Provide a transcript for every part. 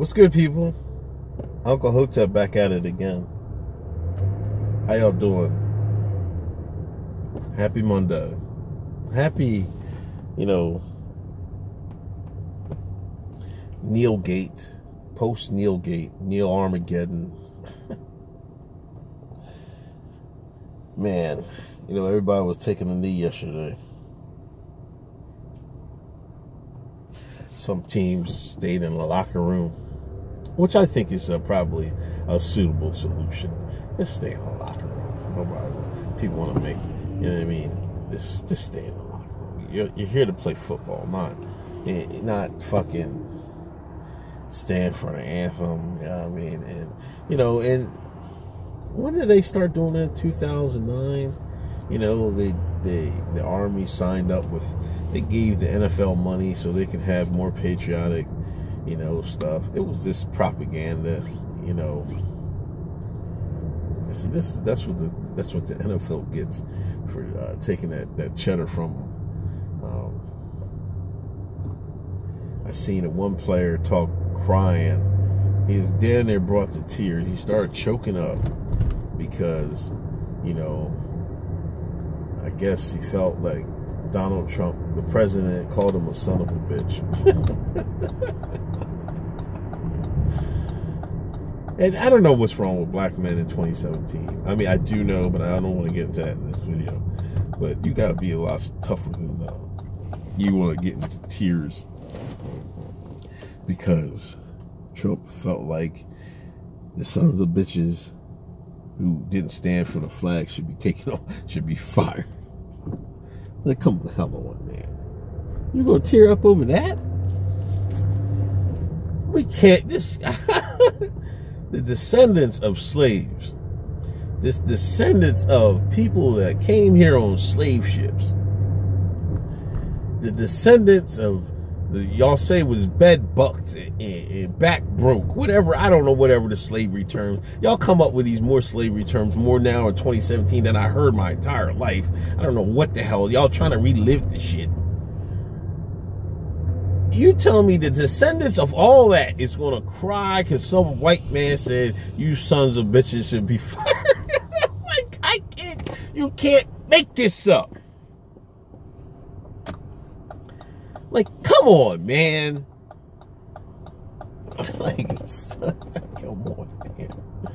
What's good, people? Uncle Hotep back at it again. How y'all doing? Happy Monday. Happy, you know, Neilgate, post-Neilgate, Neil Armageddon. Man, you know, everybody was taking a knee yesterday. Some teams stayed in the locker room, which I think is probably a suitable solution. Just stay in the locker room. Nobody, people want to make, you know what I mean? Just stay in the locker room. You're here to play football, not fucking stand for the anthem. You know what I mean? And you know, and when did they start doing that? 2009. You know, the Army signed up with, they gave the NFL money so they could have more patriotic, you know, stuff. It was just propaganda, you know. See, that's what the NFL gets for taking that cheddar from them. I seen one player talk crying. He was damn near brought to tears. He started choking up because, you know, I guess he felt like Donald Trump, the president, called him a son of a bitch. And I don't know what's wrong with black men in 2017. I mean, I do know, but I don't want to get into that in this video. But you got to be a lot tougher than you want to get into tears. Because Trump felt like the sons of bitches who didn't stand for the flag should be taken off, should be fired. Like, come the hell on, man. You gonna tear up over that? We can't. This the descendants of slaves, this descendants of people that came here on slave ships, the descendants of y'all say was bed bucked and back broke, whatever, I don't know, whatever the slavery terms. Y'all come up with these more slavery terms more now in 2017 than I heard my entire life. I don't know what the hell. Y'all trying to relive the shit. You tell me the descendants of all that is going to cry because some white man said, you sons of bitches should be fired. Like, you can't make this up. Like, come on, man. Like, come on, man.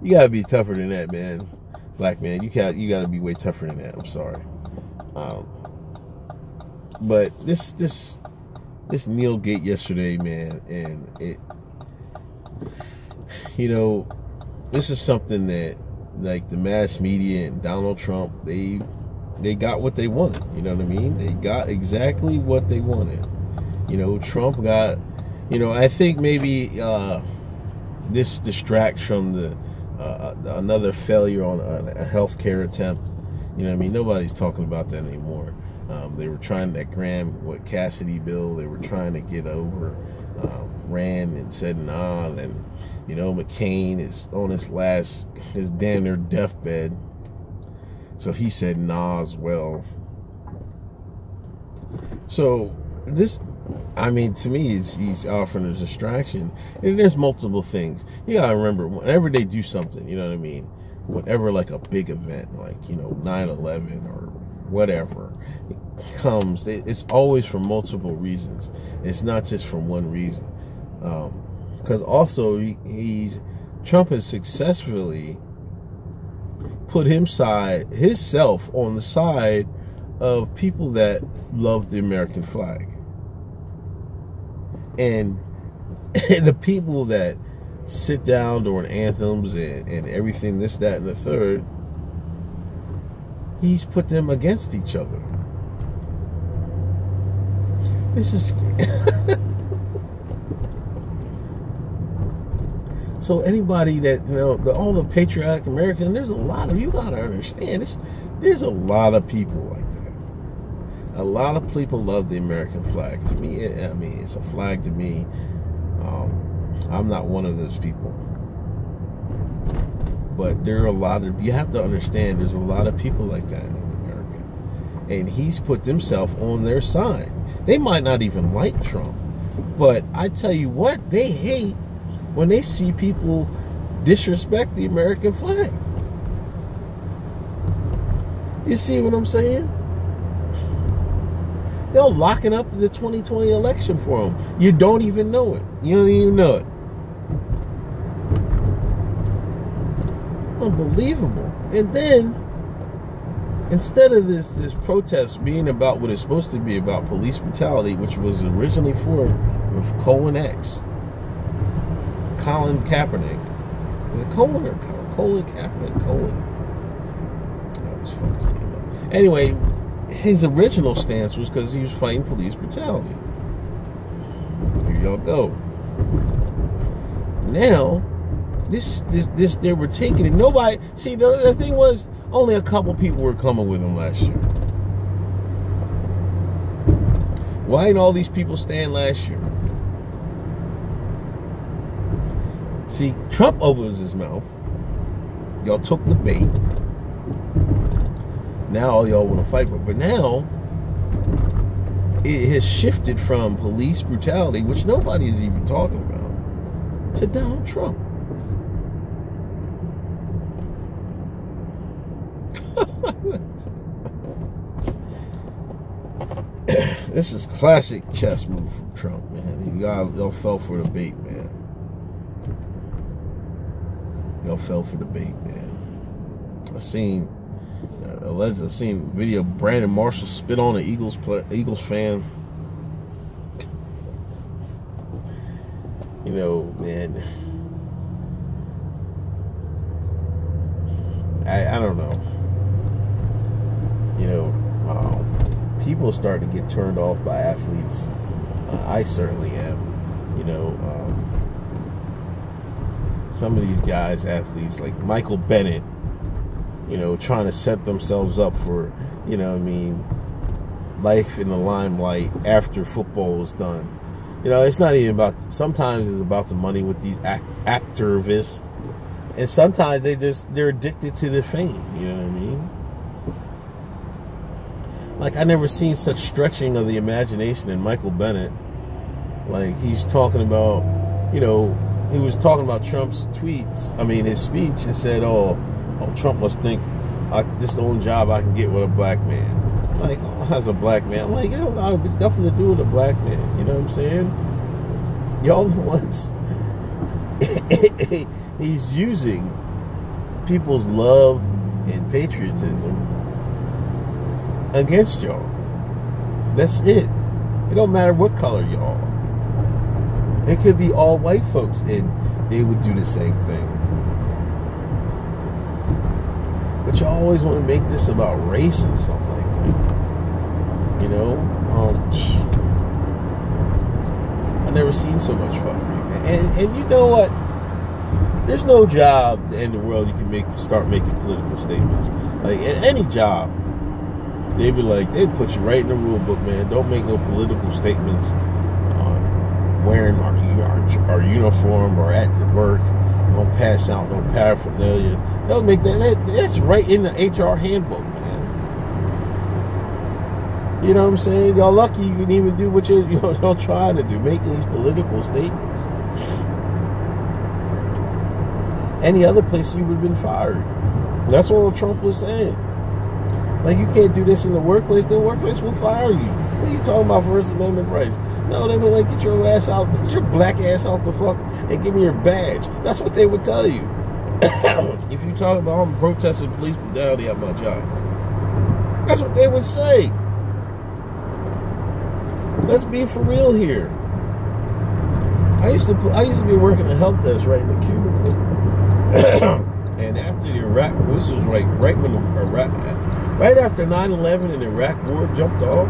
You gotta be tougher than that, man. Black man, you gotta be way tougher than that. I'm sorry. But this Neilgate yesterday, man, and it, you know, this is something that, like, the mass media and Donald Trump, they got what they wanted, you know what I mean? They got exactly what they wanted. You know, Trump got, you know, I think maybe this distracts from the another failure on a healthcare attempt. You know what I mean? Nobody's talking about that anymore. They were trying that Graham Cassidy bill. They were trying to get over Rand and said nah, and you know, McCain is on his damn near deathbed. So he said nah as well. So this, I mean, to me, he's offering a distraction. And there's multiple things. You gotta remember, whenever they do something, you know what I mean? Whenever, like, a big event, like, you know, 9/11 or whatever, it comes, it's always for multiple reasons. It's not just for one reason. Because also, Trump has successfully put himself on the side of people that love the American flag. And the people that sit down during anthems and everything, this, that, and the third, he's put them against each other. This is... So anybody that, you know, all the patriotic Americans, there's a lot of, you gotta understand, there's a lot of people like that. A lot of people love the American flag. To me, I mean, it's a flag to me. I'm not one of those people. But there are a lot of, you have to understand, there's a lot of people like that in America. And he's put himself on their side. They might not even like Trump. But I tell you what, they hate when they see people disrespect the American flag. You see what I'm saying? They're locking up the 2020 election for them. You don't even know it. You don't even know it. Unbelievable. And then, instead of this protest being about what it's supposed to be about, police brutality, which was originally formed with Colin Kaepernick. Is it Colin or Colin? Colin Kaepernick. Colin. I was fucking his name up. Anyway, his original stance was because he was fighting police brutality. Here y'all go. Now, they were taking it. Nobody. See, the thing was, only a couple people were coming with him last year. Why didn't all these people stand last year? See, Trump opens his mouth. Y'all took the bait. Now all y'all want to fight with. But now, it has shifted from police brutality, which nobody's even talking about, to Donald Trump. This is classic chess move from Trump, man. Y'all fell for the bait, man. Y'all fell for the bait, man. I seen a video of Brandon Marshall spit on an Eagles fan. You know, man. I don't know. You know, people start to get turned off by athletes. I certainly am. You know, some of these guys, athletes, like Michael Bennett, you know, trying to set themselves up for, you know what I mean, life in the limelight after football is done. You know, it's not even about, sometimes it's about the money with these activists. And sometimes they're addicted to the fame, you know what I mean? Like, I never seen such stretching of the imagination in Michael Bennett. Like, he's talking about, you know, he was talking about Trump's tweets. I mean, his speech, and said, oh, Trump must think this is the only job I can get with a black man. Like, oh, as a black man. I'm like, I don't know, nothing to do with a black man. You know what I'm saying? Y'all the ones. He's using people's love and patriotism against y'all. That's it. It don't matter what color y'all are. It could be all white folks and they would do the same thing. But y'all always want to make this about race and stuff like that. You know? I've never seen so much fuckery, man. And you know what? There's no job in the world you can start making political statements. Like, in any job, they'd be like, they'd put you right in the rule book, man. Don't make no political statements wearing our uniform or at the work. Don't pass out no paraphernalia. They'll make that's right in the HR handbook, man. You know what I'm saying? Y'all lucky you can even do what y'all trying to do, making these political statements. Any other place you would have been fired. That's what Trump was saying. Like, you can't do this in the workplace. The workplace will fire you. What are you talking about, First Amendment rights? No, they be like, get your ass out. Get your black ass off the fuck and give me your badge. That's what they would tell you. If you talk about, I'm protesting police brutality at my job. That's what they would say. Let's be for real here. I used to be working the help desk right in the cubicle. And after the Iraq, this was right when Iraq, right after 9/11 and the Iraq war jumped off,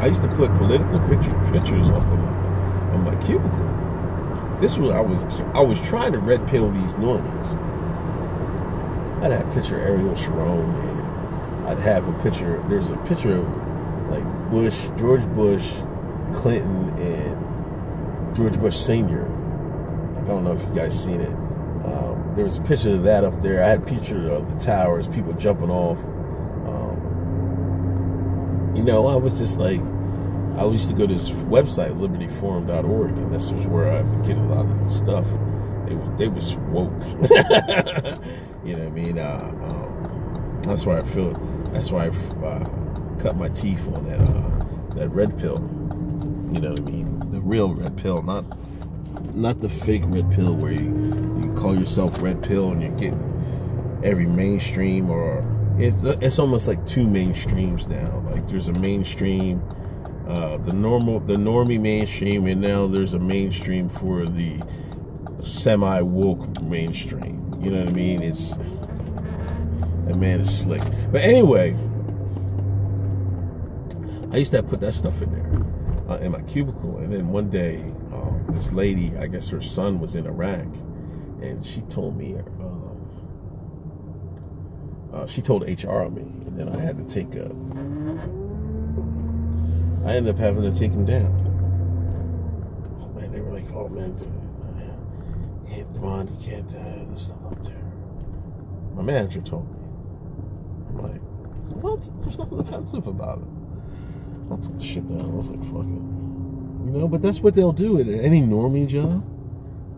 I used to put political pictures up on my cubicle. This was I was trying to red pill these normies. I'd have a picture of Ariel Sharon, and I'd have a picture. There's a picture of like Bush, George Bush, Clinton, and George Bush Sr. I don't know if you guys seen it. There was a picture of that up there. I had a picture of the towers, people jumping off. You know, I was just like, I used to go to this website, libertyforum.org, and this was where I would get a lot of the stuff. They was woke. You know what I mean? That's why I feel. That's why I cut my teeth on that that red pill. You know what I mean? The real red pill, not the fake red pill where you call yourself red pill and you're getting every mainstream or it's almost like two mainstreams now. Like there's a mainstream, the normie mainstream, and now there's a mainstream for the semi-woke mainstream. You know what I mean? It's that man is slick. But anyway, I used to put that stuff in there in my cubicle, and then one day, this lady, I guess her son was in Iraq, and she told me, she told HR on me, and then I had to take a, I ended up having to take him down. Oh man, they were like, oh man, dude, hit Ron, you can't have this stuff up there. My manager told me. I'm like, what? There's nothing offensive about it. I took the shit down. I was like, fuck it. You know, but that's what they'll do at any normie job.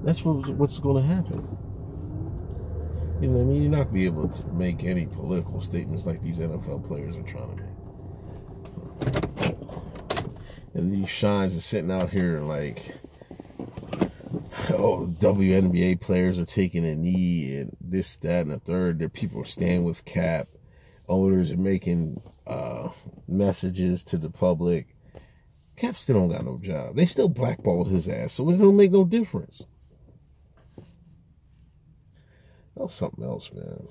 That's what's going to happen. You know what I mean? You're not going to be able to make any political statements like these NFL players are trying to make. And these shines are sitting out here like, oh, WNBA players are taking a knee and this, that, and the third. Their people are staying with Cap. Owners are making messages to the public. Cap still don't got no job. They still blackballed his ass, so it don't make no difference. That was something else, man.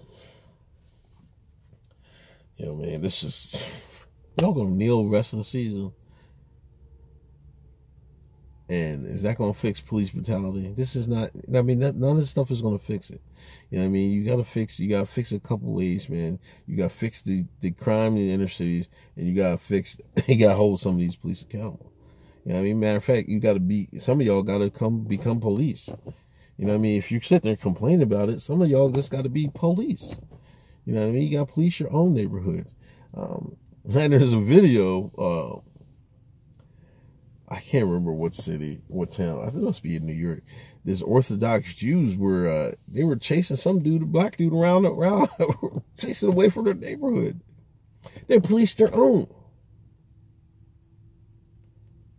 You know, man, this is... Y'all gonna kneel the rest of the season. And is that gonna fix police brutality? This is not... I mean, none of this stuff is gonna fix it. You know what I mean? You gotta fix a couple ways, man. You gotta fix the crime in the inner cities, and you gotta hold some of these police accountable. You know what I mean? Matter of fact, some of y'all gotta become police. You know what I mean? If you sit there and complain about it, some of y'all just gotta be police. You know what I mean? You gotta police your own neighborhoods. And there's a video, I can't remember what town. I think it must be in New York. These Orthodox Jews were they were chasing some dude, a black dude, around, chasing away from their neighborhood. They policed their own.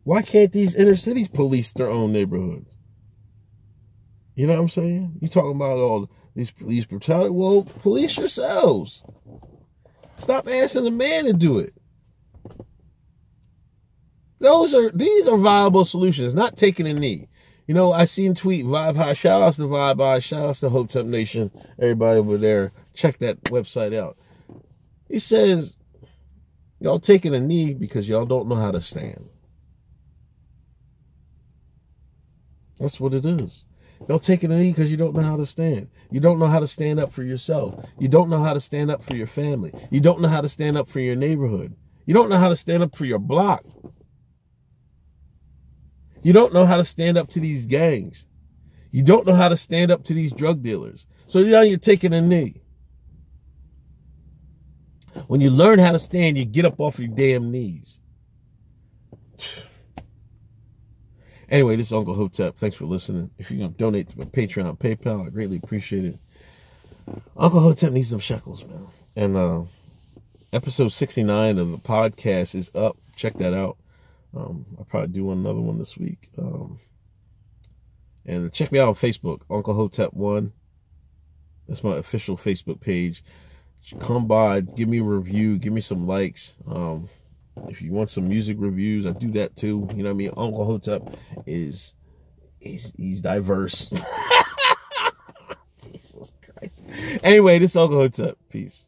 Why can't these inner cities police their own neighborhoods? You know what I'm saying? You talking about all these police brutality? Well, police yourselves. Stop asking the man to do it. These are viable solutions, not taking a knee. You know, I seen tweet Vibe High. Shout outs to Vibe High. Shout outs to Hotep Nation. Everybody over there, check that website out. He says, y'all taking a knee because y'all don't know how to stand. That's what it is. Y'all taking a knee because you don't know how to stand. You don't know how to stand up for yourself. You don't know how to stand up for your family. You don't know how to stand up for your neighborhood. You don't know how to stand up for your block. You don't know how to stand up to these gangs. You don't know how to stand up to these drug dealers. So now you're taking a knee. When you learn how to stand, you get up off your damn knees. Anyway, this is Uncle Hotep. Thanks for listening. If you're going to donate to my Patreon, PayPal, I greatly appreciate it. Uncle Hotep needs some shekels, man. And episode 69 of the podcast is up. Check that out. I'll probably do another one this week. And check me out on Facebook, Uncle Hotep 1. That's my official Facebook page. Come by, give me a review, give me some likes. If you want some music reviews, I do that too. You know what I mean? Uncle Hotep he's diverse. Jesus Christ. Anyway, this is Uncle Hotep. Peace.